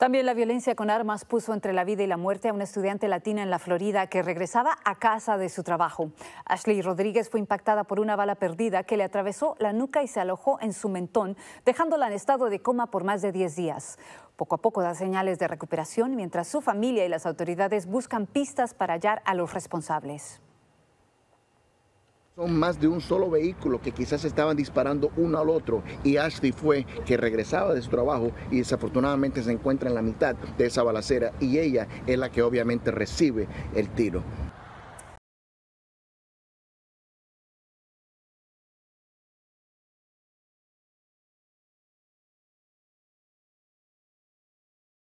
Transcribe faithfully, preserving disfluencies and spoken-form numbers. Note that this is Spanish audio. También la violencia con armas puso entre la vida y la muerte a una estudiante latina en la Florida que regresaba a casa de su trabajo. Ashly Rodríguez fue impactada por una bala perdida que le atravesó la nuca y se alojó en su mentón, dejándola en estado de coma por más de diez días. Poco a poco da señales de recuperación mientras su familia y las autoridades buscan pistas para hallar a los responsables. Son más de un solo vehículo que quizás estaban disparando uno al otro, y Ashly fue que regresaba de su trabajo y desafortunadamente se encuentra en la mitad de esa balacera, y ella es la que obviamente recibe el tiro.